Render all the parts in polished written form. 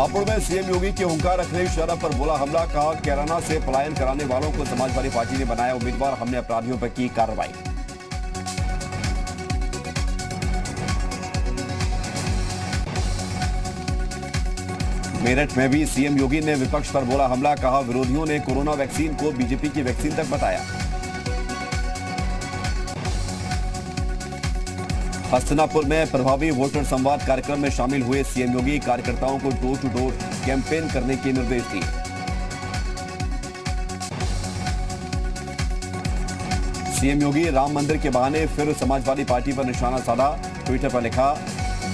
हापुड़ में सीएम योगी के हुंकार, अखिलेश यादव पर बोला हमला। कहा कैराना से पलायन कराने वालों को समाजवादी पार्टी ने बनाया उम्मीदवार, हमने अपराधियों पर की कार्रवाई। मेरठ में भी सीएम योगी ने विपक्ष पर बोला हमला। कहा विरोधियों ने कोरोना वैक्सीन को बीजेपी की वैक्सीन तक बताया। हस्तिनापुर में प्रभावी वोटर संवाद कार्यक्रम में शामिल हुए सीएम योगी, कार्यकर्ताओं को डोर टू डोर कैंपेन करने के निर्देश दिए। सीएम योगी राम मंदिर के बहाने फिर समाजवादी पार्टी पर निशाना साधा। ट्विटर पर लिखा,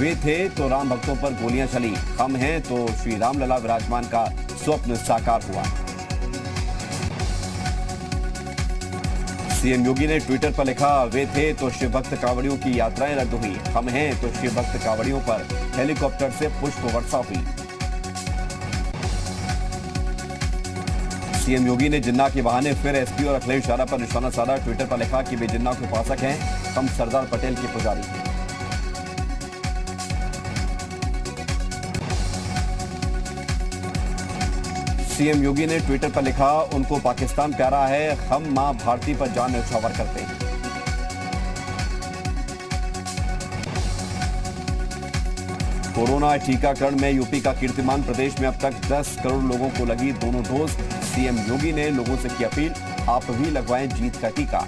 वे थे तो राम भक्तों पर गोलियां चली, हम हैं तो श्री रामलला विराजमान का स्वप्न साकार हुआ। सीएम योगी ने ट्विटर पर लिखा, वे थे तो शिव भक्त कांवड़ियों की यात्राएं रद्द हुई, हम हैं तो शिव भक्त कांवड़ियों पर हेलीकॉप्टर से पुष्प वर्षा हुई। सीएम योगी ने जिन्ना के बहाने फिर एसपी और अखिलेश यादव पर निशाना साधा। ट्विटर पर लिखा कि वे जिन्ना के उपासक हैं, हम सरदार पटेल के पुजारी हैं। सीएम योगी ने ट्विटर पर लिखा, उनको पाकिस्तान प्यारा है, हम मां भारती पर जान न्यौछावर करते हैं। कोरोना टीकाकरण में यूपी का कीर्तिमान, प्रदेश में अब तक 10 करोड़ लोगों को लगी दोनों डोज। सीएम योगी ने लोगों से की अपील, आप भी लगवाएं जीत का टीका।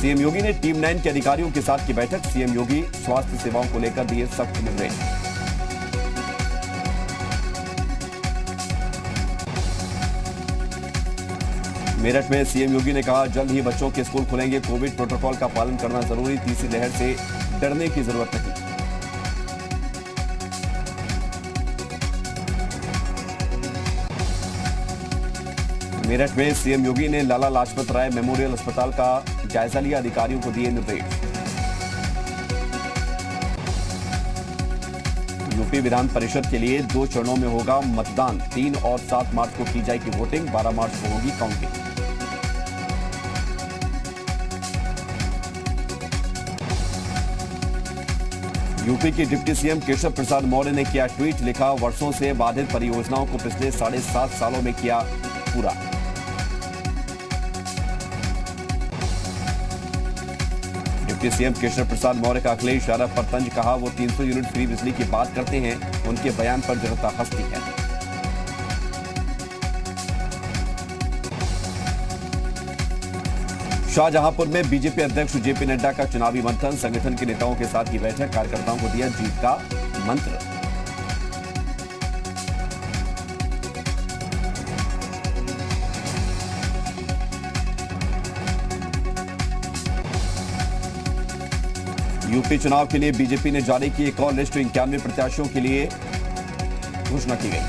सीएम योगी ने टीम 9 के अधिकारियों के साथ की बैठक। सीएम योगी स्वास्थ्य सेवाओं को लेकर दिए सख्त निर्देश। मेरठ में सीएम योगी ने कहा, जल्द ही बच्चों के स्कूल खुलेंगे, कोविड प्रोटोकॉल का पालन करना जरूरी, तीसरी लहर से डरने की जरूरत नहीं। मेरठ में सीएम योगी ने लाला लाजपत राय मेमोरियल अस्पताल का जायजा लिया, अधिकारियों को दिए निर्देश। यूपी विधान परिषद के लिए 2 चरणों में होगा मतदान। 3 और 7 मार्च को की जाएगी वोटिंग, 12 मार्च को होगी काउंटिंग। यूपी के डिप्टी सीएम केशव प्रसाद मौर्य ने किया ट्वीट, लिखा वर्षों से बाधित परियोजनाओं को पिछले 7.5 सालों में किया पूरा। डिप्टी सीएम केशव प्रसाद मौर्य का अखिलेश यादव पर तंज, कहा वो 300 यूनिट फ्री बिजली की बात करते हैं, उनके बयान पर जनता हंसती है। शाहजहांपुर में बीजेपी अध्यक्ष जेपी नड्डा का चुनावी मंथन, संगठन के नेताओं के साथ की बैठक, कार्यकर्ताओं को दिया जीत का मंत्र। यूपी चुनाव के लिए बीजेपी ने जारी की एक और लिस्ट, 91 प्रत्याशियों के लिए घोषणा की गई।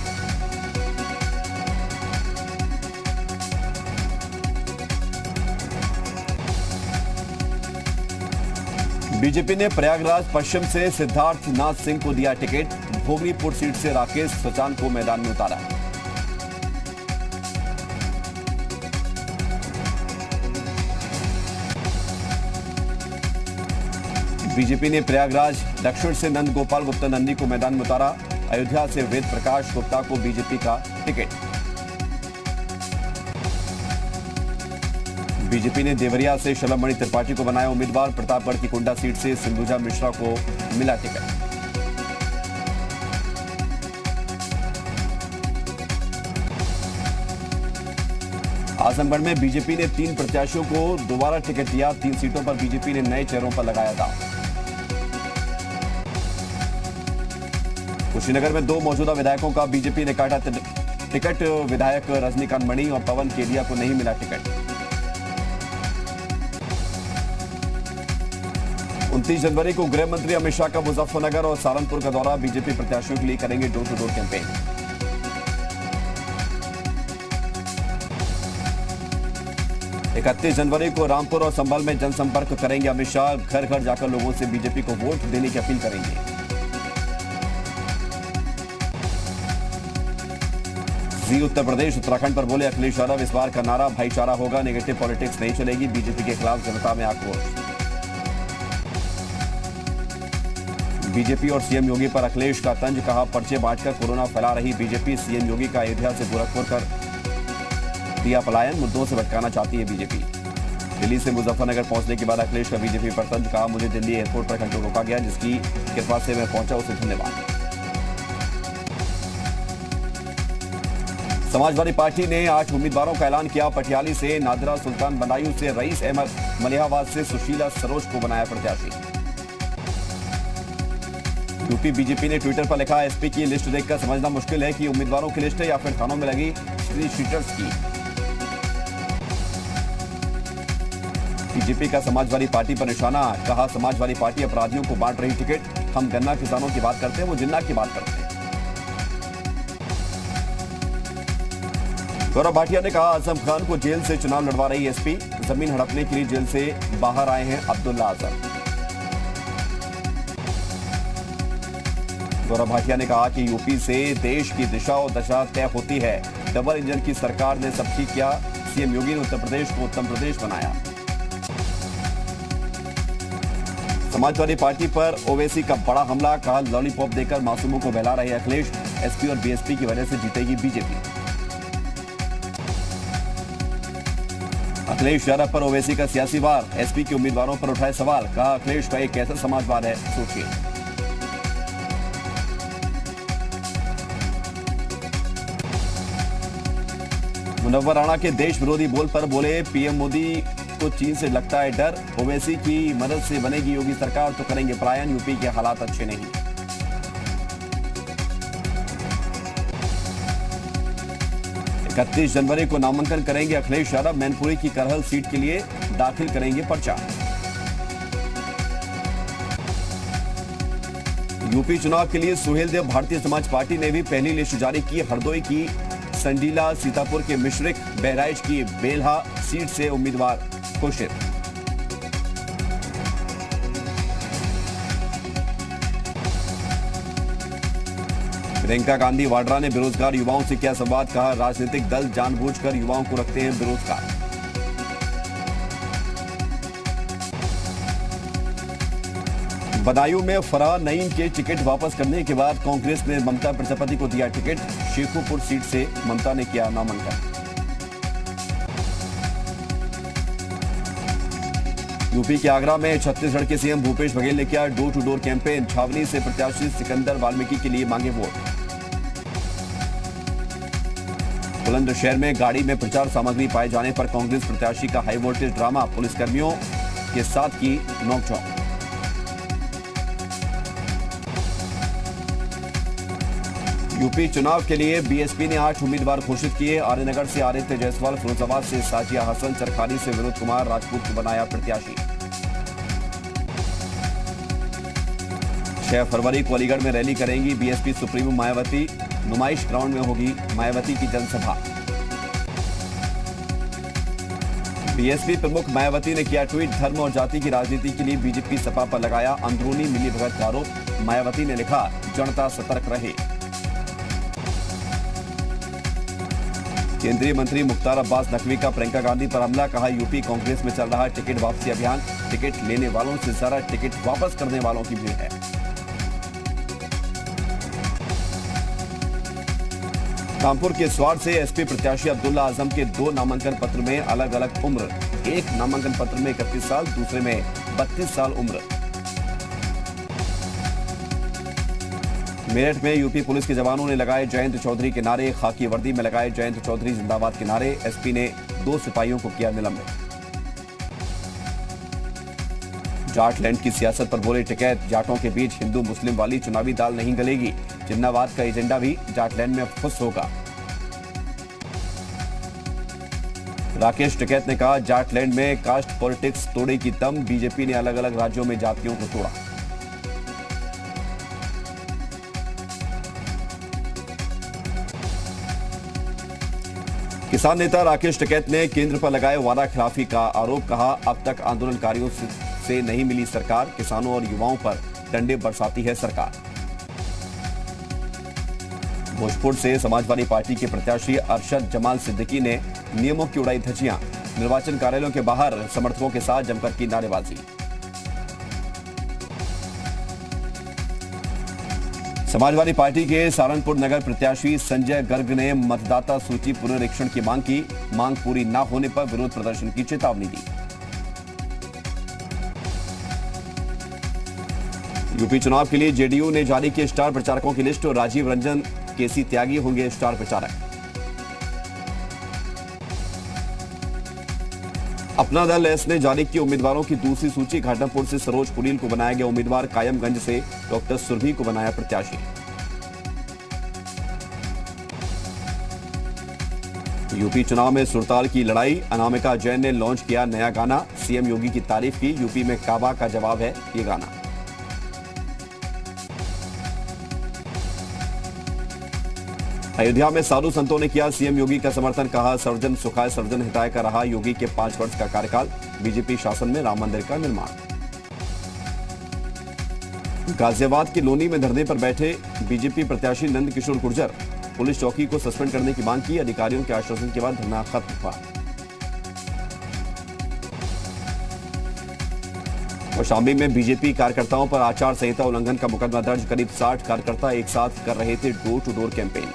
बीजेपी ने प्रयागराज पश्चिम से सिद्धार्थनाथ सिंह को दिया टिकट, भोगनीपुर सीट से राकेश सचान को मैदान में उतारा। बीजेपी ने प्रयागराज दक्षिण से नंदगोपाल गुप्ता नंदी को मैदान में उतारा, अयोध्या से वेद प्रकाश गुप्ता को बीजेपी का टिकट। बीजेपी ने देवरिया से शलमणि त्रिपाठी को बनाया उम्मीदवार, प्रतापगढ़ की कुंडा सीट से सिंधुजा मिश्रा को मिला टिकट। आजमगढ़ में बीजेपी ने 3 प्रत्याशियों को दोबारा टिकट दिया, 3 सीटों पर बीजेपी ने नए चेहरों पर लगाया दांव। कुशीनगर में 2 मौजूदा विधायकों का बीजेपी ने काटा टिकट, विधायक रजनीकांत मणि और पवन केरिया को नहीं मिला टिकट। 29 जनवरी को गृह मंत्री अमित शाह का मुजफ्फरनगर और सहारनपुर का दौरा, बीजेपी प्रत्याशियों के लिए करेंगे door to door campaign. Campaign 31 जनवरी को रामपुर और संभल में जनसंपर्क करेंगे अमित शाह, घर घर जाकर लोगों से बीजेपी को वोट देने की अपील करेंगे। जी उत्तर प्रदेश उत्तराखंड पर बोले अखिलेश यादव, इस बार का नारा भाईचारा होगा, नेगेटिव पॉलिटिक्स नहीं चलेगी, बीजेपी के खिलाफ जनता में आक्रोश। बीजेपी और सीएम योगी पर अखिलेश का तंज, कहा पर्चे बांटकर कोरोना फैला रही बीजेपी। सीएम योगी का अयोध्या से गोरखपुर कर दिया पलायन, मुद्दों से भटकाना चाहती है बीजेपी। दिल्ली से मुजफ्फरनगर पहुंचने के बाद अखिलेश का बीजेपी पर तंज, कहा मुझे दिल्ली एयरपोर्ट पर घंटों रोका गया, जिसकी कृपा से मैं पहुंचा, उसे धन्यवाद। समाजवादी पार्टी ने 8 उम्मीदवारों का ऐलान किया। पटियाली से नादरा सुल्तान, बदायूं से रईस अहमद, मलिहाबाद से सुशीला सरोज को बनाया प्रत्याशी। यूपी बीजेपी ने ट्विटर पर लिखा, एसपी की लिस्ट देखकर समझना मुश्किल है कि उम्मीदवारों की लिस्ट है या फिर थानों में लगी स्त्री शीटर्स की। बीजेपी का समाजवादी पार्टी पर निशाना, कहा समाजवादी पार्टी अपराधियों को बांट रही टिकट, हम गन्ना किसानों की बात करते हैं, वो जिन्ना की बात करते हैं। गौरव भाटिया ने कहा आजम खान को जेल से चुनाव लड़वा रही एसपी, जमीन हड़पने के लिए जेल से बाहर आए हैं अब्दुल्ला आजम। गौरव भाटिया ने कहा कि यूपी से देश की दिशा और दशा तय होती है, डबल इंजन की सरकार ने सब ठीक किया, सीएम योगी ने उत्तर प्रदेश को उत्तम प्रदेश बनाया। समाजवादी पार्टी पर ओवेसी का बड़ा हमला, कहा लॉलीपॉप देकर मासूमों को बहला रहे अखिलेश, एसपी और बीएसपी की वजह से जीतेगी बीजेपी। अखिलेश यादव पर ओवेसी का सियासी वार, एसपी के उम्मीदवारों पर उठाए सवाल, कहा अखिलेश का एक कैसा समाजवाद है, सोचिए। मुनवर राणा के देश विरोधी बोल पर बोले पीएम मोदी को चीन से लगता है डर, ओवेसी की मदद से बनेगी योगी सरकार तो करेंगे पलायन, यूपी के हालात अच्छे नहीं। जनवरी को नामांकन करेंगे अखिलेश यादव, मैनपुरी की करहल सीट के लिए दाखिल करेंगे पर्चा। यूपी चुनाव के लिए सुहेल देव भारतीय समाज पार्टी ने भी पहली लिस्ट जारी की। हरदोई की संडीला, सीतापुर के मिश्रिक, बहराइच की बेलहा सीट से उम्मीदवार घोषित। प्रियंका गांधी वाड्रा ने बेरोजगार युवाओं से किया संवाद, कहा राजनीतिक दल जानबूझकर युवाओं को रखते हैं बेरोजगार। बदायूं में फरार नईम के टिकट वापस करने के बाद कांग्रेस ने ममता प्रजापति को दिया टिकट, शेखोपुर सीट से ममता ने किया नामांकन। यूपी के आगरा में छत्तीसगढ़ के सीएम भूपेश बघेल ने किया डोर टू डोर कैंपेन, छावनी से प्रत्याशी सिकंदर वाल्मीकि के लिए मांगे वोट। बुलंदशहर में गाड़ी में प्रचार सामग्री पाए जाने पर कांग्रेस प्रत्याशी का हाई वोल्टेज ड्रामा, पुलिसकर्मियों के साथ की नोकझोंक। यूपी चुनाव के लिए बीएसपी ने 8 उम्मीदवार घोषित किए। आर्यनगर से आदित्य जायसवाल, फिरोजाबाद से साजिया हसन, चरखारी से विनोद कुमार राजपूत को बनाया प्रत्याशी। 6 फरवरी को अलीगढ़ में रैली करेंगी बीएसपी सुप्रीमो मायावती, नुमाइश ग्राउंड में होगी मायावती की जनसभा। बीएसपी प्रमुख मायावती ने किया ट्वीट, धर्म और जाति की राजनीति के लिए बीजेपी सपा पर लगाया अंदरूनी मिलीभगत का आरोप, मायावती ने लिखा जनता सतर्क रहे। केंद्रीय मंत्री मुख्तार अब्बास नकवी का प्रियंका गांधी पर हमला, कहा यूपी कांग्रेस में चल रहा टिकट वापसी अभियान, टिकट लेने वालों से ज्यादा टिकट वापस करने वालों की भीड़ है। कानपुर के स्वार से एसपी प्रत्याशी अब्दुल्ला आजम के 2 नामांकन पत्र में अलग अलग उम्र, एक नामांकन पत्र में 31 साल, दूसरे में 32 साल उम्र। मेरठ में यूपी पुलिस के जवानों ने लगाए जयंत चौधरी के नारे, खाकी वर्दी में लगाए जयंत चौधरी जिंदाबाद के नारे, एसपी ने 2 सिपाहियों को किया निलंबित। जाटलैंड की सियासत पर बोले टिकैत, जाटों के बीच हिंदू मुस्लिम वाली चुनावी दाल नहीं गलेगी, जिन्नावाद का एजेंडा भी जाटलैंड में फुस होगा। राकेश टिकैत ने कहा जाटलैंड में कास्ट पॉलिटिक्स तोड़े की तम, बीजेपी ने अलग अलग राज्यों में जातियों को तोड़ा। किसान नेता राकेश टिकैत ने केंद्र पर लगाए वादा खिलाफी का आरोप, कहा अब तक आंदोलनकारियों से नहीं मिली सरकार, किसानों और युवाओं पर डंडे बरसाती है सरकार। भोजपुर से समाजवादी पार्टी के प्रत्याशी अरशद जमाल सिद्दीकी ने नियमों की उड़ाई धज्जियां, निर्वाचन कार्यालयों के बाहर समर्थकों के साथ जमकर की नारेबाजी। समाजवादी पार्टी के सहारनपुर नगर प्रत्याशी संजय गर्ग ने मतदाता सूची पुनरीक्षण की। मांग पूरी न होने पर विरोध प्रदर्शन की चेतावनी दी। यूपी चुनाव के लिए जेडीयू ने जारी किए स्टार प्रचारकों की लिस्ट। और राजीव रंजन, केसी त्यागी होंगे स्टार प्रचारक। अपना दल एस ने जारी की उम्मीदवारों की दूसरी सूची। घाटमपुर से सरोज पुनील को बनाया गया उम्मीदवार। कायमगंज से डॉक्टर सुरभि को बनाया प्रत्याशी। यूपी चुनाव में सुरताल की लड़ाई। अनामिका जैन ने लॉन्च किया नया गाना। सीएम योगी की तारीफ की। यूपी में काबा का जवाब है ये गाना। अयोध्या में साधु संतों ने किया सीएम योगी का समर्थन। कहा सर्वजन सुखाय सर्वजन हिताय का रहा योगी के 5 वर्ष का कार्यकाल। बीजेपी शासन में राम मंदिर का निर्माण। गाजियाबाद के लोनी में धरने पर बैठे बीजेपी प्रत्याशी नंदकिशोर गुर्जर। पुलिस चौकी को सस्पेंड करने की मांग की। अधिकारियों के आश्वासन के बाद धरना खत्म हुआ। कौशाम्बी में बीजेपी कार्यकर्ताओं पर आचार संहिता उल्लंघन का मुकदमा दर्ज। करीब 60 कार्यकर्ता एक साथ कर रहे थे door to door campaign.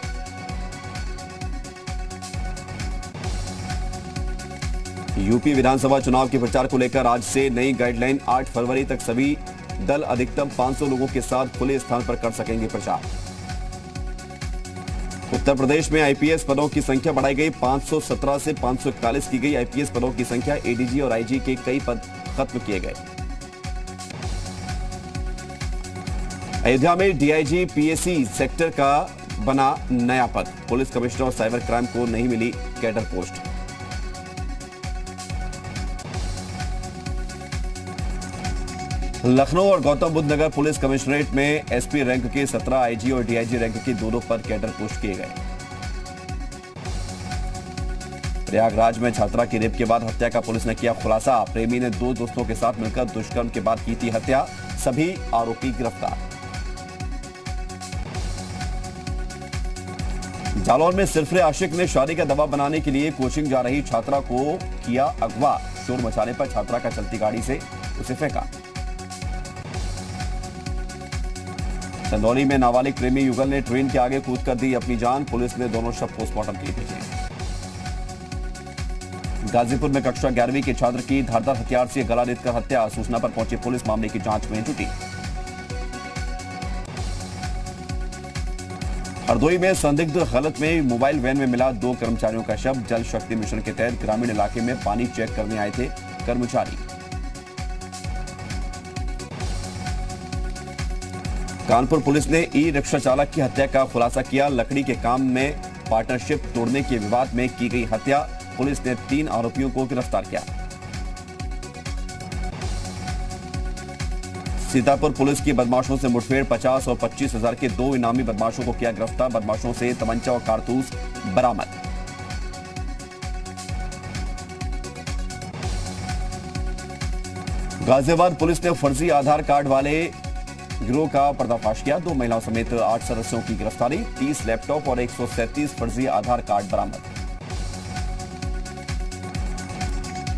UP विधानसभा चुनाव के प्रचार को लेकर आज से नई गाइडलाइन। 8 फरवरी तक सभी दल अधिकतम 500 लोगों के साथ खुले स्थान पर कर सकेंगे प्रचार। उत्तर प्रदेश में आईपीएस पदों की संख्या बढ़ाई गई। 517 से 541 की गई आईपीएस पदों की संख्या। एडीजी और आईजी के कई पद खत्म किए गए। अयोध्या में डीआईजी पीएसी सेक्टर का बना नया पद। पुलिस कमिश्नर और साइबर क्राइम को नहीं मिली कैडर पोस्ट। लखनऊ और गौतम बुद्ध नगर पुलिस कमिश्नरेट में एसपी रैंक के 17 आईजी और डीआईजी रैंक के 2 पद कैडर पोस्ट किए गए। प्रयागराज में छात्रा की रेप के बाद हत्या का पुलिस ने किया खुलासा। प्रेमी ने 2 दोस्तों के साथ मिलकर दुष्कर्म के बाद की थी हत्या। सभी आरोपी गिरफ्तार। जालौन में सिरफिरे आशिक ने शादी का दबाव बनाने के लिए कोचिंग जा रही छात्रा को किया अगवा। शोर मचाने पर छात्रा का चलती गाड़ी से उसे फेंका। चंदौली में नाबालिग प्रेमी युगल ने ट्रेन के आगे कूद कर दी अपनी जान। पुलिस ने दोनों शव पोस्टमार्टम के लिए भेजे। गाजीपुर में कक्षा 11वीं के छात्र की धारदार हथियार से गला रेतकर हत्या। सूचना पर पहुंची पुलिस, मामले की जांच में जुटी। हरदोई में संदिग्ध हालत में मोबाइल वैन में मिला 2 कर्मचारियों का शव। जल शक्ति मिशन के तहत ग्रामीण इलाके में पानी चेक करने आए थे कर्मचारी। कानपुर पुलिस ने ई रिक्शा चालक की हत्या का खुलासा किया। लकड़ी के काम में पार्टनरशिप तोड़ने के विवाद में की गई हत्या। पुलिस ने 3 आरोपियों को गिरफ्तार किया। सीतापुर पुलिस की बदमाशों से मुठभेड़। 50 और 25,000 के 2 इनामी बदमाशों को किया गिरफ्तार। बदमाशों से तमंचा और कारतूस बरामद। गाजियाबाद पुलिस ने फर्जी आधार कार्ड वाले गिरोह का पर्दाफाश किया। 2 महिलाओं समेत 8 सदस्यों की गिरफ्तारी। 30 लैपटॉप और 137 फर्जी आधार कार्ड बरामद।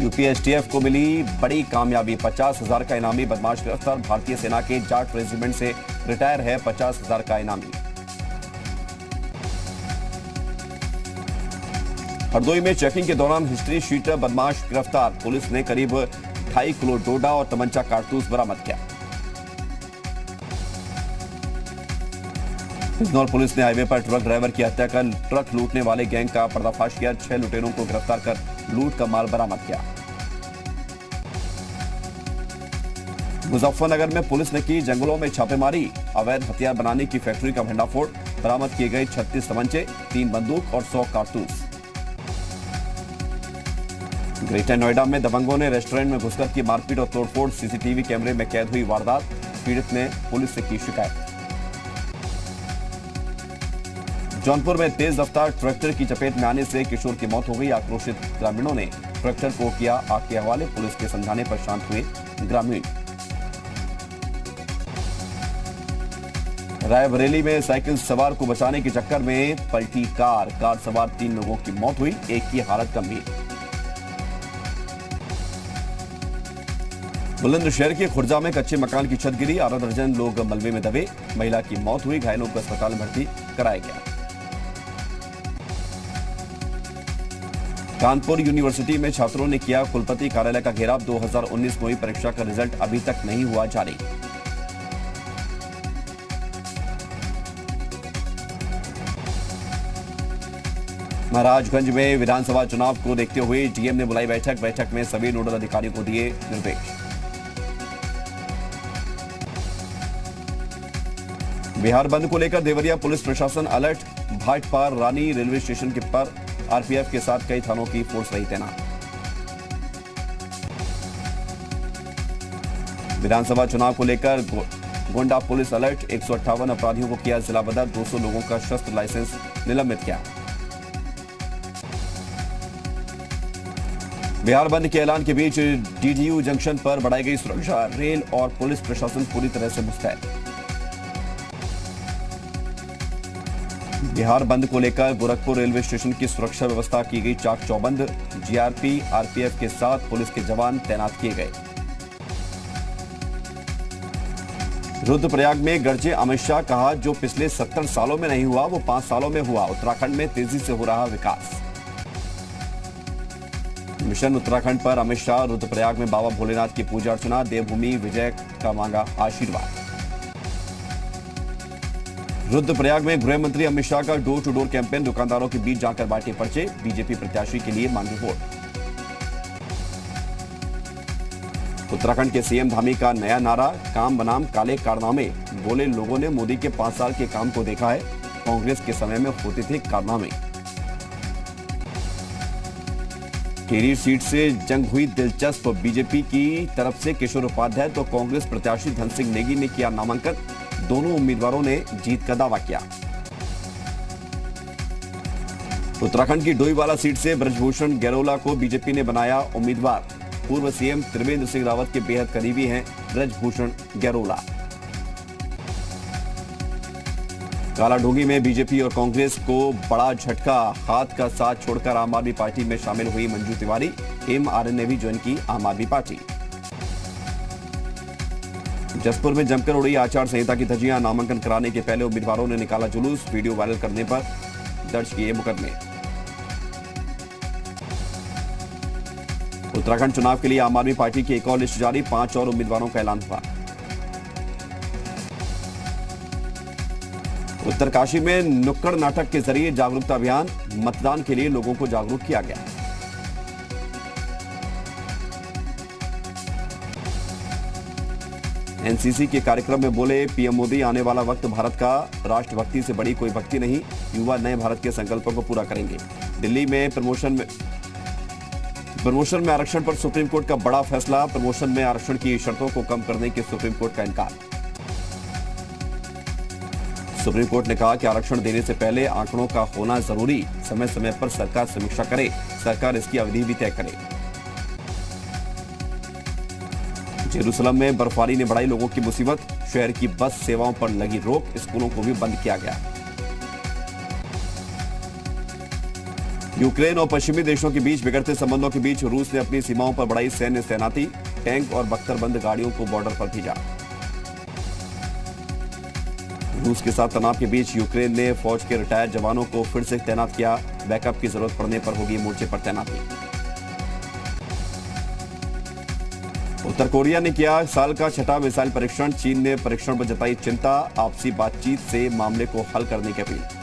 यूपीएसटीएफ को मिली बड़ी कामयाबी। 50,000 का इनामी बदमाश गिरफ्तार। भारतीय सेना के जाट रेजिमेंट से रिटायर है 50,000 का इनामी। हरदोई में चेकिंग के दौरान हिस्ट्री शीटर बदमाश गिरफ्तार। पुलिस ने करीब 2.5 किलो डोडा और तमंचा कारतूस बरामद किया। बिजनौर पुलिस ने हाईवे पर ट्रक ड्राइवर की हत्या कर ट्रक लूटने वाले गैंग का पर्दाफाश किया। 6 लुटेरों को गिरफ्तार कर लूट का माल बरामद किया। मुजफ्फरनगर में पुलिस ने की जंगलों में छापेमारी। अवैध हथियार बनाने की फैक्ट्री का भंडाफोड़। बरामद किए गए 36 तमंचे, 3 बंदूक और 100 कारतूस। ग्रेटर नोएडा में दबंगों ने रेस्टोरेंट में घुसकर की मारपीट और तोड़फोड़। सीसीटीवी कैमरे में कैद हुई वारदात। पीड़ित ने पुलिस से की शिकायत। जौनपुर में तेज रफ्तार ट्रैक्टर की चपेट में आने से किशोर की मौत हो गई। आक्रोशित ग्रामीणों ने ट्रैक्टर को किया आग के हवाले। पुलिस के समझाने पर शांत हुए ग्रामीण। रायबरेली में साइकिल सवार को बचाने के चक्कर में पलटी कार। कार सवार 3 लोगों की मौत हुई, एक की हालत गंभीर। बुलंदशहर के खुर्जा में कच्चे मकान की छत गिरी, आधा दर्जन लोग मलबे में दबे, महिला की मौत हुई, घायलों को अस्पताल में भर्ती कराया गया। कानपुर यूनिवर्सिटी में छात्रों ने किया कुलपति कार्यालय का घेराव, 2019 में हुई परीक्षा का रिजल्ट अभी तक नहीं हुआ जारी। महाराजगंज में विधानसभा चुनाव को देखते हुए डीएम ने बुलाई बैठक, बैठक में सभी नोडल अधिकारियों को दिए निर्देश। बिहार बंद को लेकर देवरिया पुलिस प्रशासन alert, Bhatpar Rani railway station के पर आरपीएफ के साथ कई थानों की फोर्स रही तैनात। विधानसभा चुनाव को लेकर गोंडा पुलिस अलर्ट, 158 अपराधियों को किया जिला बदर, 200 लोगों का शस्त्र लाइसेंस निलंबित किया। बिहार बंद के ऐलान के बीच डीडीयू जंक्शन पर बढ़ाई गई सुरक्षा, रेल और पुलिस प्रशासन पूरी तरह से मुस्तैद। बिहार बंद को लेकर गोरखपुर रेलवे स्टेशन की सुरक्षा व्यवस्था की गई चाक चौबंद, जीआरपी आरपीएफ के साथ पुलिस के जवान तैनात किए गए। रुद्रप्रयाग में गर्जे अमित शाह, कहा जो पिछले 70 सालों में नहीं हुआ वो 5 सालों में हुआ, उत्तराखंड में तेजी से हो रहा विकास। मिशन उत्तराखंड पर अमित शाह, रुद्रप्रयाग में बाबा भोलेनाथ की पूजा अर्चना, देवभूमि विजय का मांगा आशीर्वाद। रुद्रप्रयाग में गृह मंत्री अमित शाह का डोर टू डोर कैंपेन, दुकानदारों के बीच जाकर बांटे पर्चे, बीजेपी प्रत्याशी के लिए मांगे वोट। उत्तराखंड के सीएम धामी का नया नारा, काम बनाम काले कारनामे, बोले लोगों ने मोदी के 5 साल के काम को देखा है, कांग्रेस के समय में होते थे कारनामे। टिहरी सीट से जंग हुई दिलचस्प, बीजेपी की तरफ से किशोर उपाध्याय तो कांग्रेस प्रत्याशी धन सिंह नेगी ने किया नामांकन, दोनों उम्मीदवारों ने जीत का दावा किया। उत्तराखंड की डोईवाला सीट से ब्रजभूषण गैरोला को बीजेपी ने बनाया उम्मीदवार, पूर्व सीएम त्रिवेंद्र सिंह रावत के बेहद करीबी हैं ब्रजभूषण गैरोला। कालाढोंगी में बीजेपी और कांग्रेस को बड़ा झटका, हाथ का साथ छोड़कर आम आदमी पार्टी में शामिल हुई मंजू तिवारी, एमआरएन ने भी ज्वाइन की आम आदमी पार्टी। जसपुर में जमकर उड़ी आचार संहिता की धज्जियां, नामांकन कराने के पहले उम्मीदवारों ने निकाला जुलूस, वीडियो वायरल करने पर दर्ज किए मुकदमे। उत्तराखंड चुनाव के लिए आम आदमी पार्टी की एक और लिस्ट जारी, 5 और उम्मीदवारों का ऐलान हुआ। उत्तरकाशी में नुक्कड़ नाटक के जरिए जागरूकता अभियान, मतदान के लिए लोगों को जागरूक किया गया। एनसीसी के कार्यक्रम में बोले पीएम मोदी, आने वाला वक्त भारत का, राष्ट्रभक्ति से बड़ी कोई भक्ति नहीं, युवा नए भारत के संकल्पों को पूरा करेंगे। दिल्ली में प्रमोशन में आरक्षण पर सुप्रीम कोर्ट का बड़ा फैसला, प्रमोशन में आरक्षण की शर्तों को कम करने के सुप्रीम कोर्ट का इनकार। सुप्रीम कोर्ट ने कहा कि आरक्षण देने से पहले आंकड़ों का होना जरूरी, समय समय पर सरकार समीक्षा करे, सरकार इसकी अवधि भी तय करे। जेरूसलम में बर्फबारी ने बढ़ाई लोगों की मुसीबत, शहर की बस सेवाओं पर लगी रोक, स्कूलों को भी बंद किया गया। यूक्रेन और पश्चिमी देशों के बीच बिगड़ते संबंधों के बीच रूस ने अपनी सीमाओं पर बढ़ाई सैन्य तैनाती, टैंक और बख्तरबंद गाड़ियों को बॉर्डर पर भेजा। रूस के साथ तनाव के बीच यूक्रेन ने फौज के रिटायर्ड जवानों को फिर से तैनात किया, बैकअप की जरूरत पड़ने पर होगी मोर्चे पर तैनाती। उत्तर कोरिया ने किया साल का छठा मिसाइल परीक्षण, चीन ने परीक्षण पर जताई चिंता, आपसी बातचीत से मामले को हल करने की अपील।